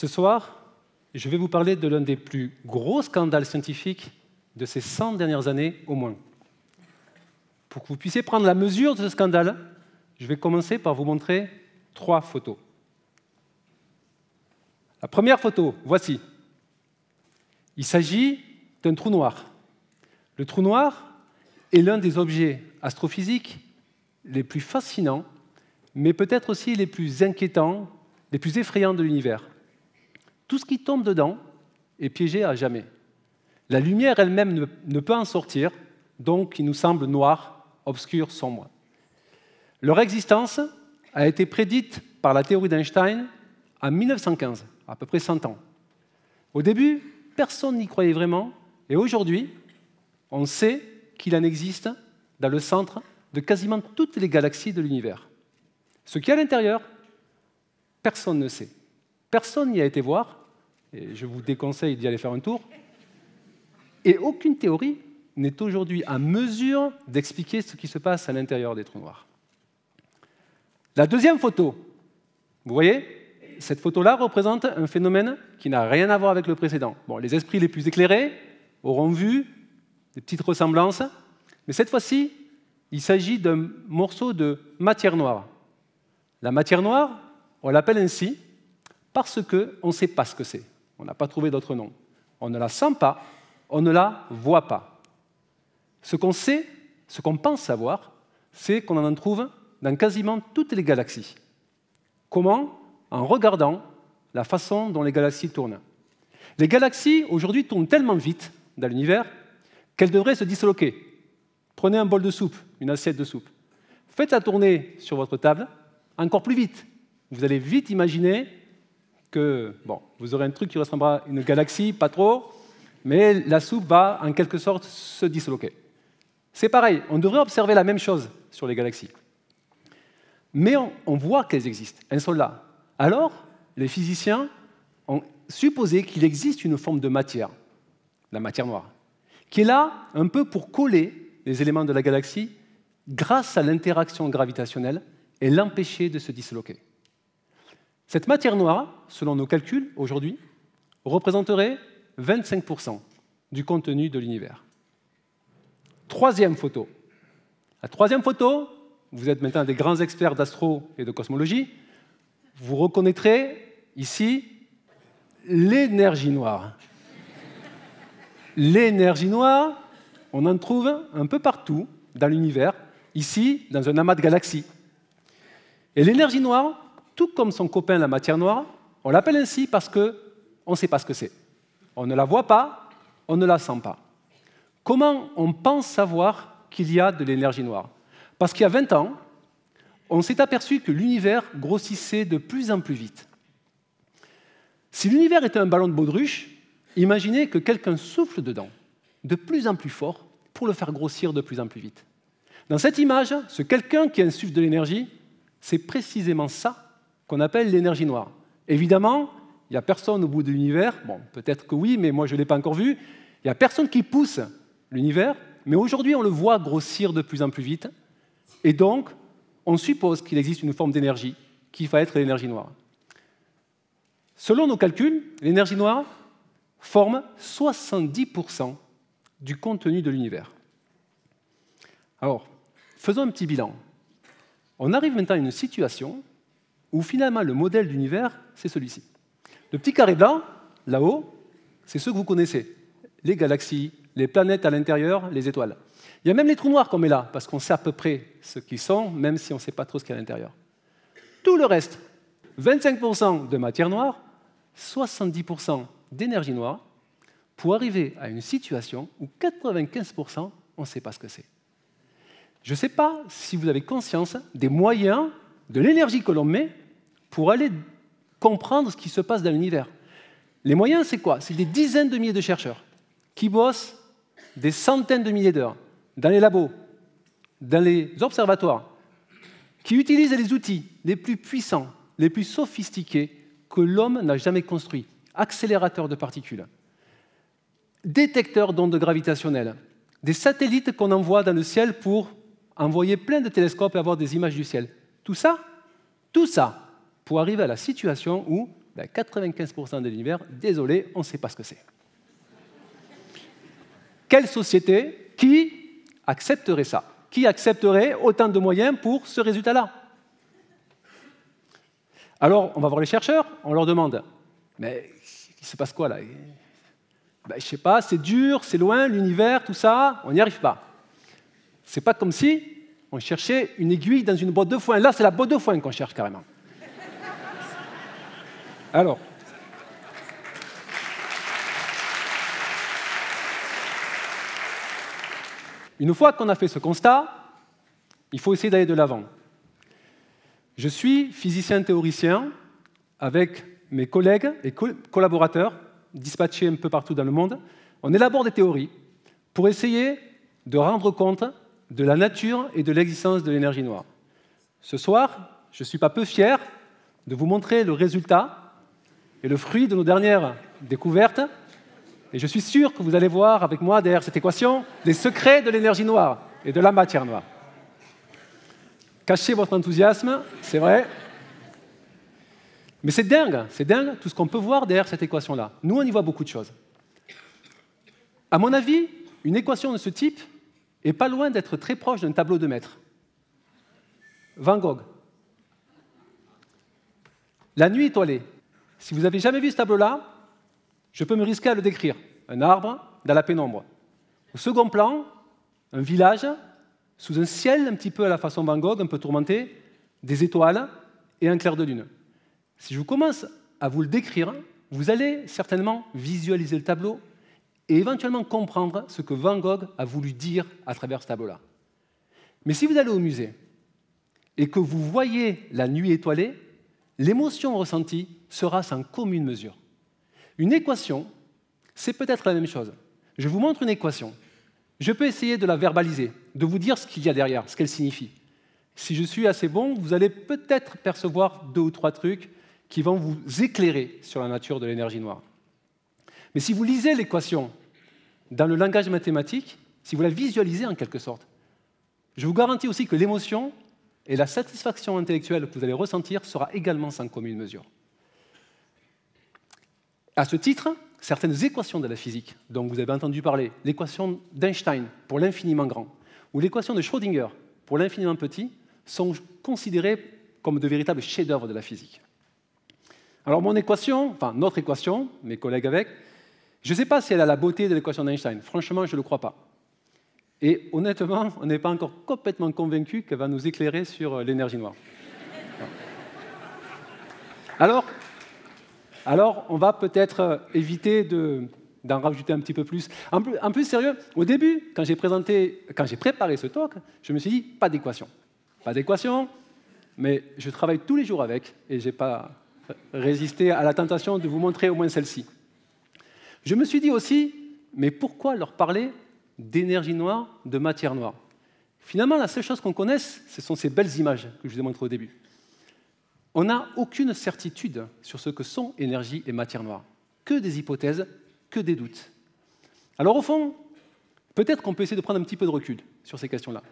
Ce soir, je vais vous parler de l'un des plus gros scandales scientifiques de ces 100 dernières années au moins. Pour que vous puissiez prendre la mesure de ce scandale, je vais commencer par vous montrer 3 photos. La première photo, voici. Il s'agit d'un trou noir. Le trou noir est l'un des objets astrophysiques les plus fascinants, mais peut-être aussi les plus inquiétants, les plus effrayants de l'univers. Tout ce qui tombe dedans est piégé à jamais. La lumière elle-même ne peut en sortir, donc il nous semble noir, obscur, sombre. Leur existence a été prédite par la théorie d'Einstein en 1915, à peu près 100 ans. Au début, personne n'y croyait vraiment, et aujourd'hui, on sait qu'il en existe dans le centre de quasiment toutes les galaxies de l'univers. Ce qu'il y a à l'intérieur, personne ne sait. Personne n'y a été voir, et je vous déconseille d'y aller faire un tour, et aucune théorie n'est aujourd'hui en mesure d'expliquer ce qui se passe à l'intérieur des trous noirs. La deuxième photo, vous voyez, cette photo-là représente un phénomène qui n'a rien à voir avec le précédent. Bon, les esprits les plus éclairés auront vu des petites ressemblances, mais cette fois-ci, il s'agit d'un morceau de matière noire. La matière noire, on l'appelle ainsi parce qu'on ne sait pas ce que c'est. On n'a pas trouvé d'autre nom. On ne la sent pas, on ne la voit pas. Ce qu'on sait, ce qu'on pense savoir, c'est qu'on en trouve dans quasiment toutes les galaxies. Comment? En regardant la façon dont les galaxies tournent. Les galaxies, aujourd'hui, tournent tellement vite dans l'univers qu'elles devraient se disloquer. Prenez un bol de soupe, une assiette de soupe. Faites-la tourner sur votre table encore plus vite. Vous allez vite imaginer que bon, vous aurez un truc qui ressemblera à une galaxie, pas trop, mais la soupe va en quelque sorte se disloquer. C'est pareil, on devrait observer la même chose sur les galaxies. Mais on voit qu'elles existent, elles sont là. Alors, les physiciens ont supposé qu'il existe une forme de matière, la matière noire, qui est là un peu pour coller les éléments de la galaxie grâce à l'interaction gravitationnelle et l'empêcher de se disloquer. Cette matière noire, selon nos calculs aujourd'hui, représenterait 25% du contenu de l'univers. Troisième photo. La troisième photo, vous êtes maintenant des grands experts d'astro et de cosmologie, vous reconnaîtrez ici l'énergie noire. L'énergie noire, on en trouve un peu partout dans l'univers, ici dans un amas de galaxies. Et l'énergie noire, tout comme son copain la matière noire, on l'appelle ainsi parce qu'on ne sait pas ce que c'est. On ne la voit pas, on ne la sent pas. Comment on pense savoir qu'il y a de l'énergie noire? Parce qu'il y a 20 ans, on s'est aperçu que l'univers grossissait de plus en plus vite. Si l'univers était un ballon de baudruche, imaginez que quelqu'un souffle dedans, de plus en plus fort, pour le faire grossir de plus en plus vite. Dans cette image, ce quelqu'un qui insuffle de l'énergie, c'est précisément ça qu'on appelle l'énergie noire. Évidemment, il n'y a personne au bout de l'univers, bon, peut-être que oui, mais moi je ne l'ai pas encore vu, il n'y a personne qui pousse l'univers, mais aujourd'hui on le voit grossir de plus en plus vite, et donc on suppose qu'il existe une forme d'énergie qui va être l'énergie noire. Selon nos calculs, l'énergie noire forme 70% du contenu de l'univers. Alors, faisons un petit bilan. On arrive maintenant à une situation où finalement le modèle d'univers, c'est celui-ci. Le petit carré blanc, là-haut, c'est ceux que vous connaissez. Les galaxies, les planètes à l'intérieur, les étoiles. Il y a même les trous noirs qu'on met là, parce qu'on sait à peu près ce qu'ils sont, même si on ne sait pas trop ce qu'il y a à l'intérieur. Tout le reste, 25% de matière noire, 70% d'énergie noire, pour arriver à une situation où 95%, on ne sait pas ce que c'est. Je ne sais pas si vous avez conscience des moyens, de l'énergie que l'on met pour aller comprendre ce qui se passe dans l'univers. Les moyens, c'est quoi? C'est des dizaines de milliers de chercheurs qui bossent des centaines de milliers d'heures dans les labos, dans les observatoires, qui utilisent les outils les plus puissants, les plus sophistiqués que l'homme n'a jamais construits. Accélérateurs de particules, détecteurs d'ondes gravitationnelles, des satellites qu'on envoie dans le ciel pour envoyer plein de télescopes et avoir des images du ciel. Tout ça pour arriver à la situation où ben 95% de l'univers, désolé, on ne sait pas ce que c'est. Quelle société qui accepterait ça? Qui accepterait autant de moyens pour ce résultat-là? Alors, on va voir les chercheurs, on leur demande « Mais il se passe quoi, là ?»« Ben, je ne sais pas, c'est dur, c'est loin, l'univers, tout ça, on n'y arrive pas. » C'est pas comme si on cherchait une aiguille dans une botte de foin. Là, c'est la botte de foin qu'on cherche, carrément. Alors, une fois qu'on a fait ce constat, il faut essayer d'aller de l'avant. Je suis physicien-théoricien avec mes collègues et collaborateurs dispatchés un peu partout dans le monde. On élabore des théories pour essayer de rendre compte de la nature et de l'existence de l'énergie noire. Ce soir, je ne suis pas peu fier de vous montrer le résultat et le fruit de nos dernières découvertes. Et je suis sûr que vous allez voir avec moi, derrière cette équation, les secrets de l'énergie noire et de la matière noire. Cachez votre enthousiasme, c'est vrai. Mais c'est dingue tout ce qu'on peut voir derrière cette équation-là. Nous, on y voit beaucoup de choses. À mon avis, une équation de ce type est pas loin d'être très proche d'un tableau de maître. Van Gogh. La nuit étoilée. Si vous n'avez jamais vu ce tableau-là, je peux me risquer à le décrire. Un arbre dans la pénombre. Au second plan, un village sous un ciel un petit peu à la façon Van Gogh, un peu tourmenté, des étoiles et un clair de lune. Si je commence à vous le décrire, vous allez certainement visualiser le tableau et éventuellement comprendre ce que Van Gogh a voulu dire à travers ce tableau-là. Mais si vous allez au musée et que vous voyez la nuit étoilée, l'émotion ressentie sera sans commune mesure. Une équation, c'est peut-être la même chose. Je vous montre une équation. Je peux essayer de la verbaliser, de vous dire ce qu'il y a derrière, ce qu'elle signifie. Si je suis assez bon, vous allez peut-être percevoir 2 ou 3 trucs qui vont vous éclairer sur la nature de l'énergie noire. Mais si vous lisez l'équation dans le langage mathématique, si vous la visualisez en quelque sorte, je vous garantis aussi que l'émotion et la satisfaction intellectuelle que vous allez ressentir sera également sans commune mesure. À ce titre, certaines équations de la physique, dont vous avez entendu parler, l'équation d'Einstein pour l'infiniment grand, ou l'équation de Schrödinger pour l'infiniment petit, sont considérées comme de véritables chefs-d'œuvre de la physique. Alors mon équation, enfin notre équation, mes collègues avec, je ne sais pas si elle a la beauté de l'équation d'Einstein. Franchement, je ne le crois pas. Et honnêtement, on n'est pas encore complètement convaincu qu'elle va nous éclairer sur l'énergie noire. Alors, on va peut-être éviter d'en rajouter un petit peu plus. En plus, sérieux, au début, quand j'ai préparé ce talk, je me suis dit, pas d'équation. Pas d'équation, mais je travaille tous les jours avec, et je n'ai pas résisté à la tentation de vous montrer au moins celle-ci. Je me suis dit aussi, mais pourquoi leur parler d'énergie noire, de matière noire? Finalement, la seule chose qu'on connaisse, ce sont ces belles images que je vous ai montrées au début. On n'a aucune certitude sur ce que sont énergie et matière noire. Que des hypothèses, que des doutes. Alors au fond, peut-être qu'on peut essayer de prendre un petit peu de recul sur ces questions-là.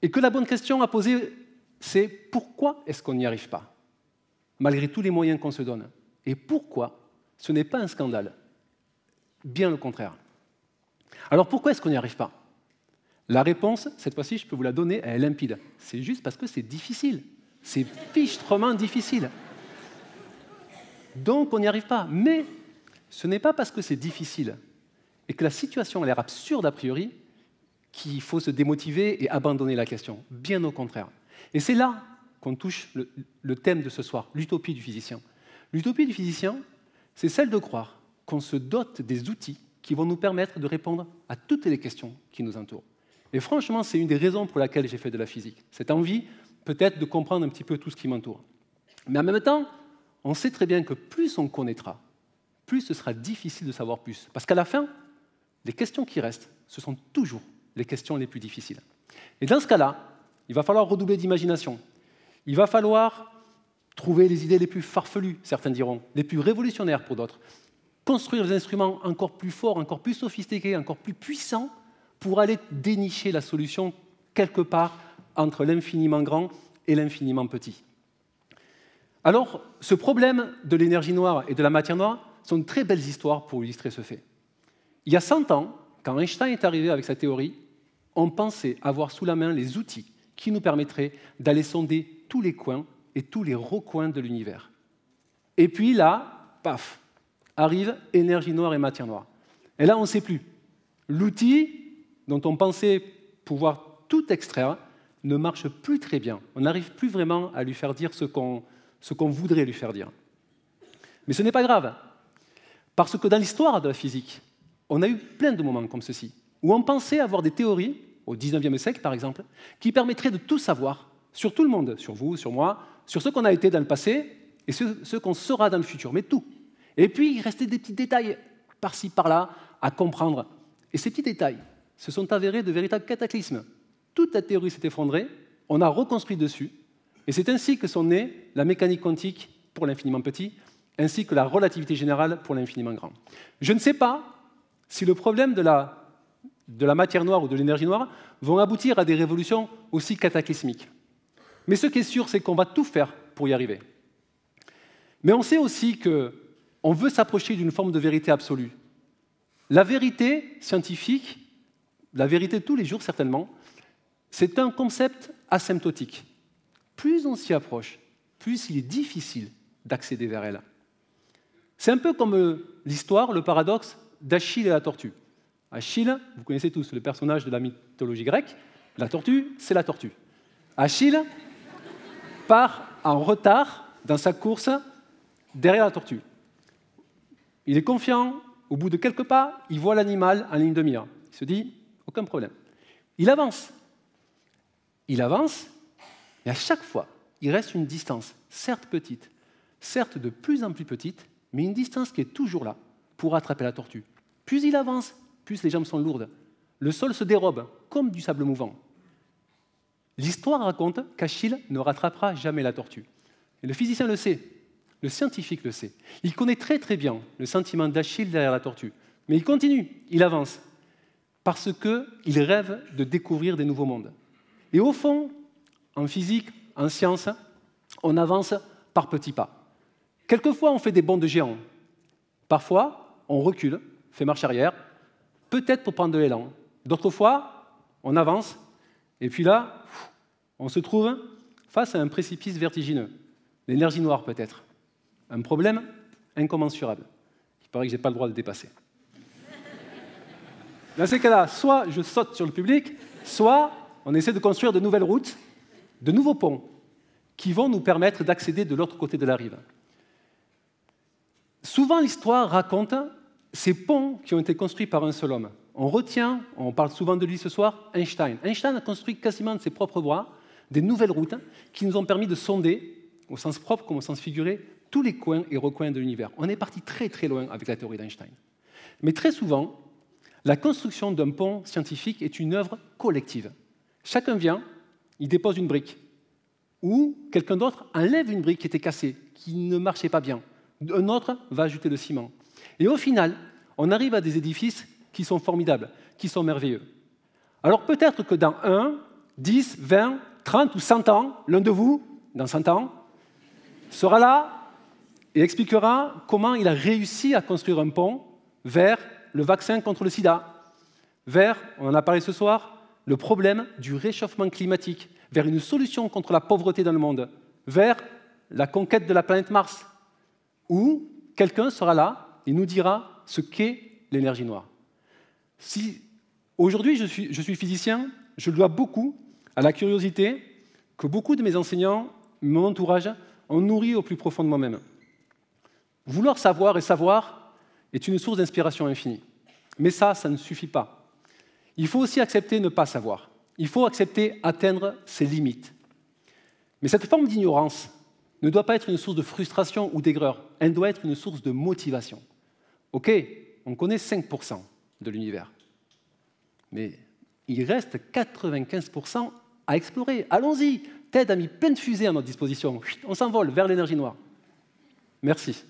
Et que la bonne question à poser, c'est pourquoi est-ce qu'on n'y arrive pas, malgré tous les moyens qu'on se donne? Et pourquoi ce n'est pas un scandale? Bien le contraire. Alors pourquoi est-ce qu'on n'y arrive pas? La réponse, cette fois-ci, je peux vous la donner, elle est limpide. C'est juste parce que c'est difficile. C'est fichtrement difficile. Donc, on n'y arrive pas. Mais ce n'est pas parce que c'est difficile et que la situation a l'air absurde a priori qu'il faut se démotiver et abandonner la question. Bien au contraire. Et c'est là qu'on touche le thème de ce soir, l'utopie du physicien. L'utopie du physicien, c'est celle de croire qu'on se dote des outils qui vont nous permettre de répondre à toutes les questions qui nous entourent. Et franchement, c'est une des raisons pour laquelle j'ai fait de la physique. Cette envie peut-être de comprendre un petit peu tout ce qui m'entoure. Mais en même temps, on sait très bien que plus on connaîtra, plus ce sera difficile de savoir plus. Parce qu'à la fin, les questions qui restent, ce sont toujours les questions les plus difficiles. Et dans ce cas-là, il va falloir redoubler d'imagination. Il va falloir trouver les idées les plus farfelues, certains diront, les plus révolutionnaires pour d'autres. Construire des instruments encore plus forts, encore plus sophistiqués, encore plus puissants pour aller dénicher la solution quelque part entre l'infiniment grand et l'infiniment petit. Alors, ce problème de l'énergie noire et de la matière noire sont de très belles histoires pour illustrer ce fait. Il y a 100 ans, quand Einstein est arrivé avec sa théorie, on pensait avoir sous la main les outils qui nous permettraient d'aller sonder tous les coins et tous les recoins de l'univers. Et puis là, paf, arrive énergie noire et matière noire. Et là, on ne sait plus. L'outil dont on pensait pouvoir tout extraire ne marche plus très bien. On n'arrive plus vraiment à lui faire dire ce qu'on voudrait lui faire dire. Mais ce n'est pas grave, parce que dans l'histoire de la physique, on a eu plein de moments comme ceci, où on pensait avoir des théories, au 19e siècle par exemple, qui permettraient de tout savoir, sur tout le monde, sur vous, sur moi, sur ce qu'on a été dans le passé et ce qu'on sera dans le futur, mais tout. Et puis, il restait des petits détails par-ci, par-là, à comprendre. Et ces petits détails se sont avérés de véritables cataclysmes. Toute la théorie s'est effondrée, on a reconstruit dessus, et c'est ainsi que sont nées la mécanique quantique pour l'infiniment petit, ainsi que la relativité générale pour l'infiniment grand. Je ne sais pas si le problème de la matière noire ou de l'énergie noire vont aboutir à des révolutions aussi cataclysmiques. Mais ce qui est sûr, c'est qu'on va tout faire pour y arriver. Mais on sait aussi qu'on veut s'approcher d'une forme de vérité absolue. La vérité scientifique, la vérité de tous les jours certainement, c'est un concept asymptotique. Plus on s'y approche, plus il est difficile d'accéder vers elle. C'est un peu comme l'histoire, le paradoxe d'Achille et la tortue. Achille, vous connaissez tous le personnage de la mythologie grecque, la tortue, c'est la tortue. Achille part en retard dans sa course derrière la tortue. Il est confiant, au bout de quelques pas, il voit l'animal en ligne de mire. Il se dit, aucun problème. Il avance, et à chaque fois, il reste une distance, certes petite, certes de plus en plus petite, mais une distance qui est toujours là pour attraper la tortue. Plus il avance, plus les jambes sont lourdes. Le sol se dérobe, comme du sable mouvant. L'histoire raconte qu'Achille ne rattrapera jamais la tortue. Et le physicien le sait, le scientifique le sait. Il connaît très très bien le sentiment d'Achille derrière la tortue. Mais il continue, il avance, parce qu'il rêve de découvrir des nouveaux mondes. Et au fond, en physique, en science, on avance par petits pas. Quelquefois, on fait des bonds de géants. Parfois, on recule, fait marche arrière, peut-être pour prendre de l'élan. D'autres fois, on avance, et puis là, on se trouve face à un précipice vertigineux. L'énergie noire, peut-être. Un problème incommensurable. Il paraît que je n'ai pas le droit de le dépasser. Dans ces cas-là, soit je saute sur le public, soit on essaie de construire de nouvelles routes, de nouveaux ponts, qui vont nous permettre d'accéder de l'autre côté de la rive. Souvent, l'histoire raconte ces ponts qui ont été construits par un seul homme. On retient, on parle souvent de lui ce soir, Einstein. Einstein a construit quasiment de ses propres bras des nouvelles routes qui nous ont permis de sonder, au sens propre comme au sens figuré, tous les coins et recoins de l'univers. On est parti très très loin avec la théorie d'Einstein. Mais très souvent, la construction d'un pont scientifique est une œuvre collective. Chacun vient, il dépose une brique, ou quelqu'un d'autre enlève une brique qui était cassée, qui ne marchait pas bien. Un autre va ajouter le ciment. Et au final, on arrive à des édifices qui sont formidables, qui sont merveilleux. Alors peut-être que dans 1, 10, 20, 30 ou 100 ans, l'un de vous, dans 100 ans, sera là et expliquera comment il a réussi à construire un pont vers le vaccin contre le sida, vers, on en a parlé ce soir, le problème du réchauffement climatique, vers une solution contre la pauvreté dans le monde, vers la conquête de la planète Mars, où quelqu'un sera là et nous dira ce qu'est l'énergie noire. Si aujourd'hui je suis physicien, je le dois beaucoup à la curiosité que beaucoup de mes enseignants, mon entourage, ont nourri au plus profond de moi-même. Vouloir savoir et savoir est une source d'inspiration infinie. Mais ça ne suffit pas. Il faut aussi accepter ne pas savoir. Il faut accepter atteindre ses limites. Mais cette forme d'ignorance ne doit pas être une source de frustration ou d'aigreur. Elle doit être une source de motivation. OK, on connaît 5% de l'univers. Mais il reste 95% à explorer. Allons-y. TED a mis plein de fusées à notre disposition. On s'envole vers l'énergie noire. Merci.